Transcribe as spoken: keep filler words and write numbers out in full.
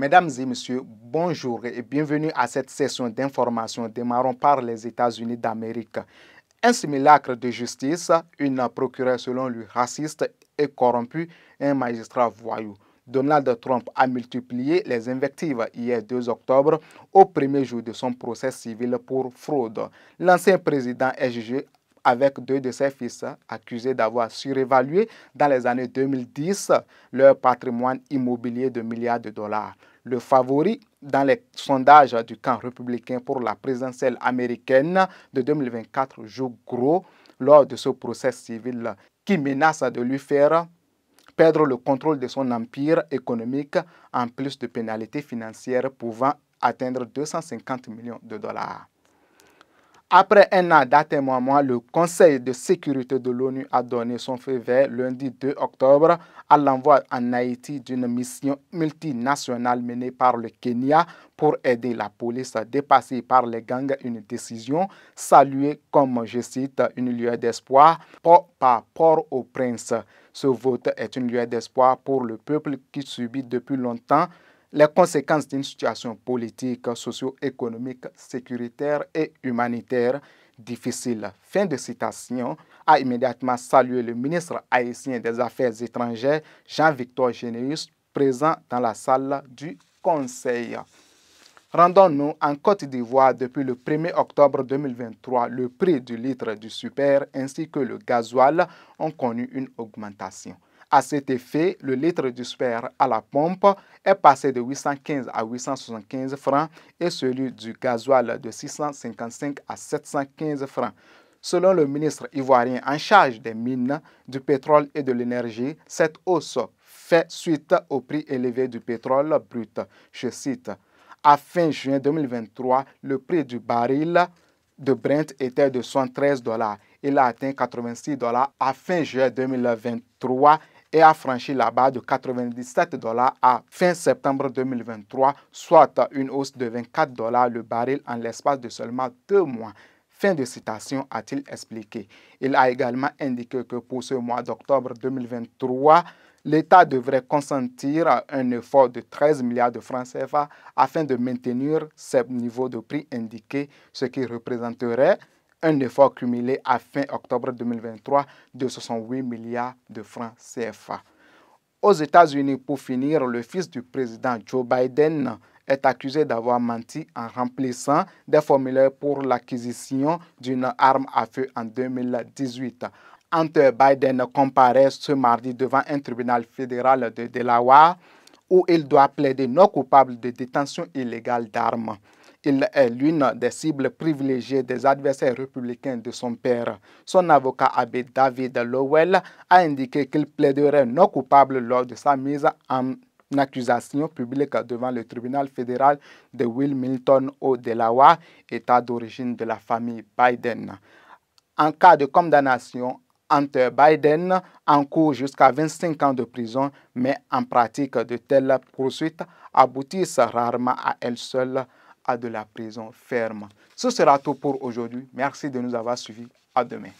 Mesdames et messieurs, bonjour et bienvenue à cette session d'information. Démarrons par les États-Unis d'Amérique. Un simulacre de justice, une procureure selon lui raciste et corrompue, un magistrat voyou. Donald Trump a multiplié les invectives hier deux octobre au premier jour de son procès civil pour fraude. L'ancien président est jugé avec deux de ses fils accusés d'avoir surévalué dans les années deux mille dix leur patrimoine immobilier de milliards de dollars. Le favori dans les sondages du camp républicain pour la présidentielle américaine de deux mille vingt-quatre joue gros lors de ce procès civil qui menace de lui faire perdre le contrôle de son empire économique en plus de pénalités financières pouvant atteindre deux cent cinquante millions de dollars. Après un an d'attente, le Conseil de sécurité de l'ONU a donné son feu vert lundi deux octobre à l'envoi en Haïti d'une mission multinationale menée par le Kenya pour aider la police dépassée par les gangs. Une décision saluée comme, je cite, une lueur d'espoir par Port-au-Prince. Ce vote est une lueur d'espoir pour le peuple qui subit depuis longtemps les conséquences d'une situation politique, socio-économique, sécuritaire et humanitaire difficile. Fin de citation. A immédiatement salué le ministre haïtien des Affaires étrangères, Jean-Victor Généus, présent dans la salle du Conseil. Rendons-nous en Côte d'Ivoire. Depuis le premier octobre deux mille vingt-trois, le prix du litre du super ainsi que le gasoil ont connu une augmentation. À cet effet, le litre du super à la pompe est passé de huit cent quinze à huit cent soixante-quinze francs et celui du gasoil de six cent cinquante-cinq à sept cent quinze francs. Selon le ministre ivoirien en charge des mines, du pétrole et de l'énergie, cette hausse fait suite au prix élevé du pétrole brut. Je cite, « À fin juin deux mille vingt-trois, le prix du baril de Brent était de soixante-treize dollars. Il a atteint quatre-vingt-six dollars à fin juillet deux mille vingt-trois. Et a franchi la barre de quatre-vingt-dix-sept dollars à fin septembre deux mille vingt-trois, soit une hausse de vingt-quatre dollars le baril en l'espace de seulement deux mois. Fin de citation, a-t-il expliqué. Il a également indiqué que pour ce mois d'octobre deux mille vingt-trois, l'État devrait consentir un effort de treize milliards de francs C F A afin de maintenir ce niveau de prix indiqué, ce qui représenterait un effort cumulé à fin octobre deux mille vingt-trois de soixante-huit milliards de francs C F A. Aux États-Unis, pour finir, le fils du président Joe Biden est accusé d'avoir menti en remplissant des formulaires pour l'acquisition d'une arme à feu en deux mille dix-huit. Hunter Biden comparaît ce mardi devant un tribunal fédéral de Delaware où il doit plaider non coupable de détention illégale d'armes. Il est l'une des cibles privilégiées des adversaires républicains de son père. Son avocat abbé David Lowell a indiqué qu'il plaiderait non coupable lors de sa mise en accusation publique devant le tribunal fédéral de Wilmington au Delaware, État d'origine de la famille Biden. En cas de condamnation, Hunter Biden encourt jusqu'à vingt-cinq ans de prison, mais en pratique, de telles poursuites aboutissent rarement à elles seules à de la prison ferme. Ce sera tout pour aujourd'hui. Merci de nous avoir suivis. À demain.